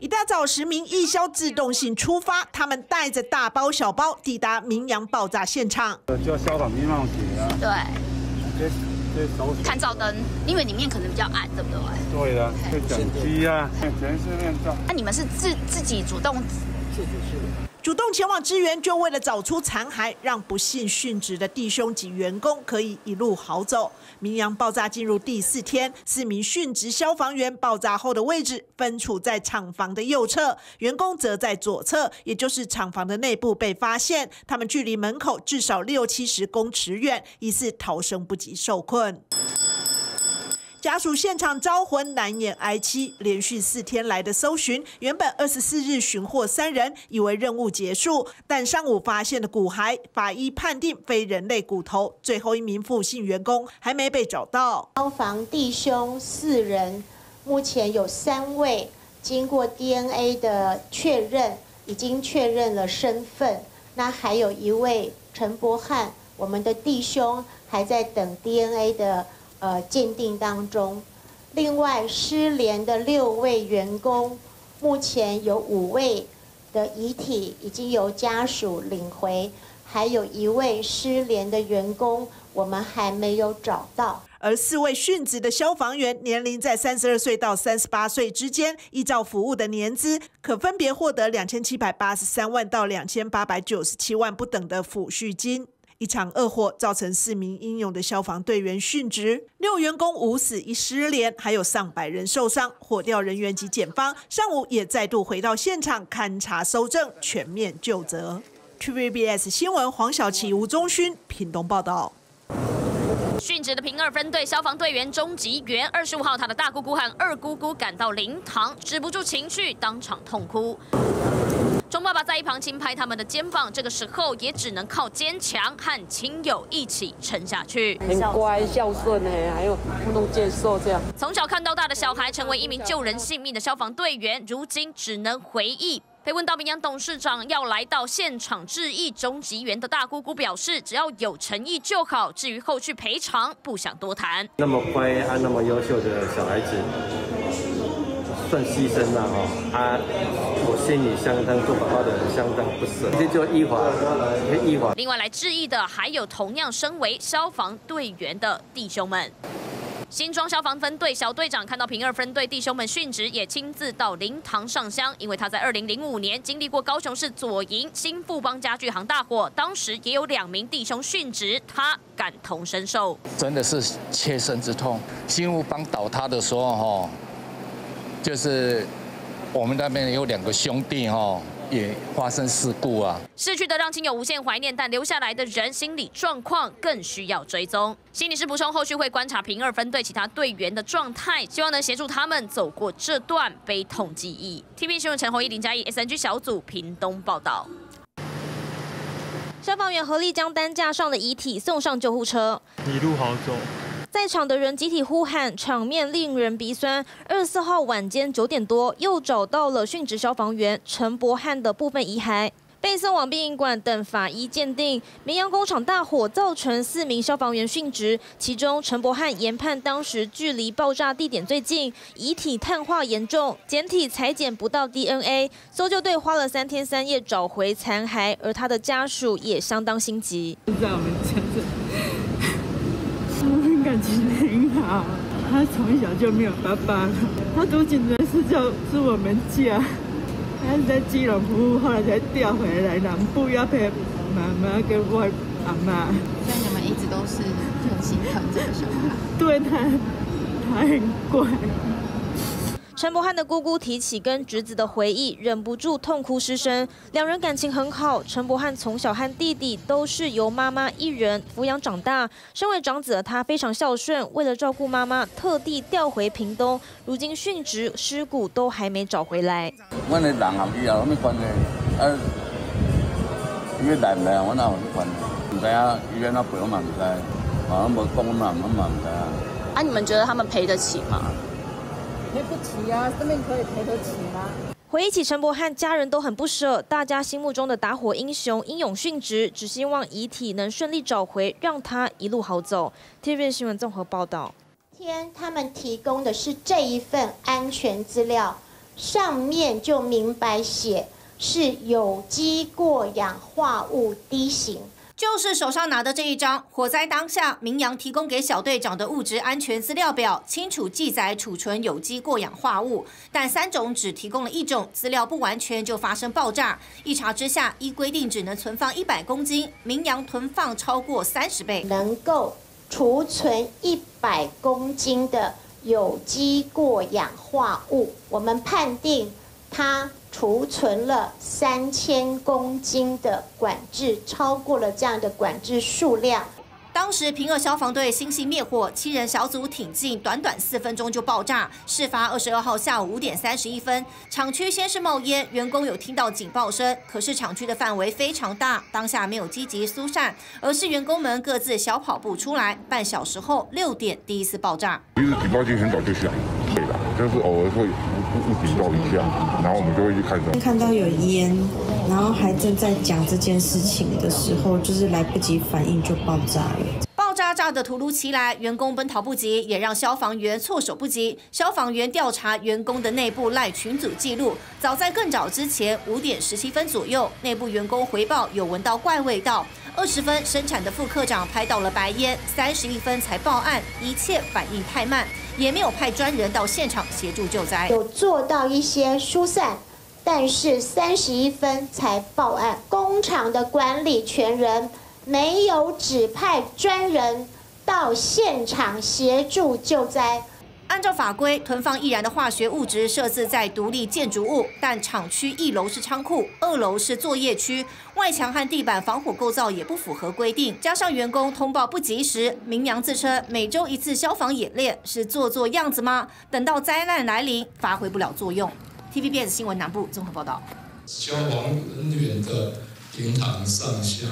一大早10名义消自动性出发，他们带着大包小包抵达明阳爆炸现场。就要消防民防局啊。对。看照灯，因为里面可能比较暗，对不对？对的，对讲机啊，全是面罩。那你们是自己主动？主动前往支援，就为了找出残骸，让不幸殉职的弟兄及员工可以一路好走。明阳爆炸进入第4天，4名殉职消防员爆炸后的位置分处在厂房的右侧，员工则在左侧，也就是厂房的内部被发现。他们距离门口至少60-70公尺远，疑似逃生不及受困。 家属现场招魂，难掩哀戚。连续4天来的搜寻，原本24日寻获3人，以为任务结束，但上午发现的骨骸，法医判定非人类骨头。最后1名复姓员工还没被找到。消防弟兄4人，目前有3位经过 DNA 的确认，已经确认了身份。那还有1位陈伯翰，我们的弟兄还在等 DNA 的。 鉴定当中，另外失联的6位员工，目前有5位的遗体已经由家属领回，还有1位失联的员工，我们还没有找到。 而4位殉职的消防员年龄在32岁到38岁之间，依照服务的年资，可分别获得2783万到2897万不等的抚恤金。 一场恶火造成4名英勇的消防队员殉职，6员工无死一失联，还有上百人受伤。火调人员及检方上午也再度回到现场勘查搜证，全面究责。TVBS 新闻黄小琪、吴宗勋，屏东报道。 殉职的屏二分队消防队员钟吉元25号，他的大姑姑和二姑姑赶到灵堂，止不住情绪，当场痛哭。钟爸爸在一旁轻拍他们的肩膀，这个时候也只能靠坚强和亲友一起撑下去。很乖孝顺哎，还有不能接受这样。从小看到大的小孩，成为1名救人性命的消防队员，如今只能回忆。 被问到明阳董事长要来到现场致意，钟吉元的大姑姑表示，只要有诚意就好，至于后续赔偿，不想多谈。那么乖啊，那么优秀的小孩子，算牺牲了哦。我心里相当做爸爸的人相当不舍，这就依法，依法。另外来致意的还有同样身为消防队员的弟兄们。 新庄消防分队小队长看到屏二分队弟兄们殉职，也亲自到灵堂上香。因为他在2005年经历过高雄市左营新富邦家具行大火，当时也有2名弟兄殉职，他感同身受，真的是切身之痛。新富邦倒塌的时候，就是我们那边有2个兄弟，也发生事故啊！逝去的让亲友无限怀念，但留下来的人心理状况更需要追踪。心理师补充，后续会观察屏二分队其他队员的状态，希望能协助他们走过这段悲痛记忆。TVBS 新闻陈宏毅、林嘉义 ，SNG 小组屏东报道。消防员合力将担架上的遗体送上救护车，一路好走。 在场的人集体呼喊，场面令人鼻酸。24号晚间9点多，又找到了殉职消防员陈伯翰的部分遗骸，被送往殡仪馆等法医鉴定。明阳工厂大火造成4名消防员殉职，其中陈伯翰研判当时距离爆炸地点最近，遗体碳化严重，检体采检不到 DNA。搜救队花了3天3夜找回残骸，而他的家属也相当心急。现在我们感情很好，他从小就没有爸爸了，他读警察是是我们家，他是在基隆服务，后来才调回来南部，要陪妈妈跟外阿妈。所以你们一直都是很心疼这个小孩。对他很乖。陈伯翰的姑姑提起跟侄子的回忆，忍不住痛哭失声。2人感情很好，陈伯翰从小和弟弟都是由妈妈一人抚养长大。身为长子的他非常孝顺，为了照顾妈妈，特地调回屏东。如今殉职，尸骨都还没找回来。我的人也有咩关系？伊来唔来，我哪有咩关系？唔知啊，伊安怎陪我嘛唔知，啊冇讲我嘛唔知啊。啊，你们觉得他们赔得起吗？ 赔不起啊，生命可以赔得起吗？回忆起陈伯翰，家人都很不舍。大家心目中的打火英雄英勇殉职，只希望遗体能顺利找回，让他一路好走。TVBS 新闻综合报道。他们提供的是这一份安全资料，上面就明白写是有机过氧化物D型。 就是手上拿的这一张火灾当下，明阳提供给小队长的物质安全资料表，清楚记载储存有机过氧化物，但三种只提供了一种，资料不完全就发生爆炸。一查之下，依规定只能存放100公斤，明阳囤放超过30倍，能够储存100公斤的有机过氧化物，我们判定它 储存了3000公斤的管制，超过了这样的管制数量。当时屏二消防队心系灭火，7人小组挺进，短短4分钟就爆炸。事发22号下午5点31分，厂区先是冒烟，员工有听到警报声，可是厂区的范围非常大，当下没有积极疏散，而是员工们各自小跑步出来。半小时后6点第一次爆炸。其实警报器很早就响，对了，但是偶尔会 不警告一下，然后我们就会去看到。看到有烟，然后还正在讲这件事情的时候，就是来不及反应就爆炸了。爆炸炸得突如其来，员工奔逃不及，也让消防员措手不及。消防员调查员工的内部赖群组记录，早在更早之前5点17分左右，内部员工回报有闻到怪味道。20分生产的副科长拍到了白烟，31分才报案，一切反应太慢。 也没有派专人到现场协助救灾，有做到一些疏散，但是31分才报案。工厂的管理权人没有指派专人到现场协助救灾。 按照法规，囤放易燃的化学物质设置在独立建筑物，但厂区1楼是仓库，2楼是作业区，外墙和地板防火构造也不符合规定。加上员工通报不及时，明阳自称每周1次消防演练是做样子吗？等到灾难来临，发挥不了作用。TVBS 新闻南部综合报道。消防人员的平躺上香，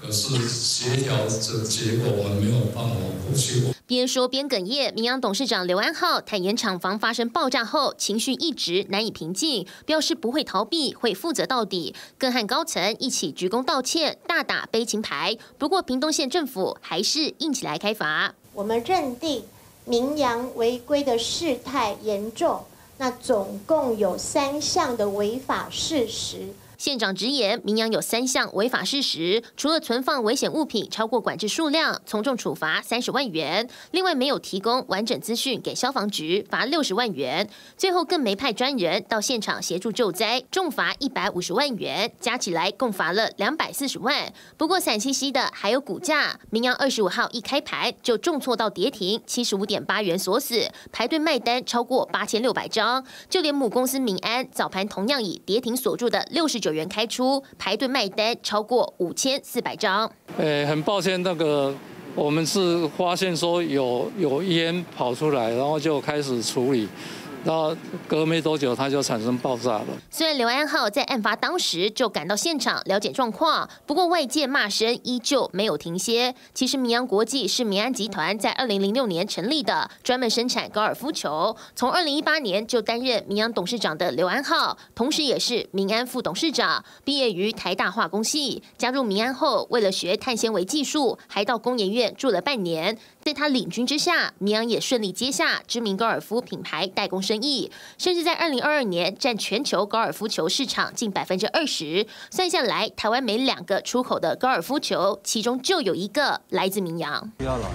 可是协调的结果我没有办法过去。 边说边哽咽，明阳董事长刘安浩坦言，厂房发生爆炸后，情绪一直难以平静，表示不会逃避，会负责到底，更和高层一起鞠躬道歉，大打悲情牌。不过，屏东县政府还是硬起来开罚。我们认定明阳违规的事态严重，那总共有3项的违法事实。 县长直言，明阳有3项违法事实，除了存放危险物品超过管制数量，从重处罚30万元；另外没有提供完整资讯给消防局，罚60万元；最后更没派专人到现场协助救灾，重罚150万元，加起来共罚了240万。不过惨兮兮的还有股价，明阳25号一开盘就重挫到跌停，75.8元锁死，排队卖单超过8600张。就连母公司明安早盘同样以跌停锁住的69元开出，排队卖单超过5400张。很抱歉，那个我们是发现说有烟跑出来，然后就开始处理。 然后隔没多久，它就产生爆炸了。虽然刘安浩在案发当时就赶到现场了解状况，不过外界骂声依旧没有停歇。其实，明阳国际是明安集团在2006年成立的，专门生产高尔夫球。从2018年就担任明阳董事长的刘安浩，同时也是明安副董事长，毕业于台大化工系。加入明安后，为了学碳纤维技术，还到工研院住了半年。 在他领军之下，明阳也顺利接下知名高尔夫品牌代工生意，甚至在2022年占全球高尔夫球市场近20%。算下来，台湾每2个出口的高尔夫球，其中就有1个来自明阳。不要了，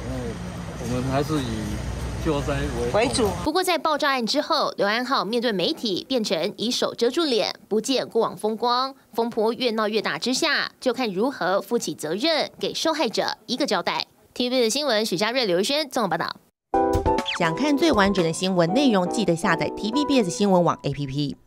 因为我们还是以 救灾为主。不过，在爆炸案之后，刘安浩面对媒体变成以手遮住脸，不见过往风光。风波越闹越大之下，就看如何负起责任，给受害者一个交代。 TVBS 新闻许家瑞、刘玉轩综合报道。想看最完整的新闻内容，记得下载 TVBS 新闻网 APP。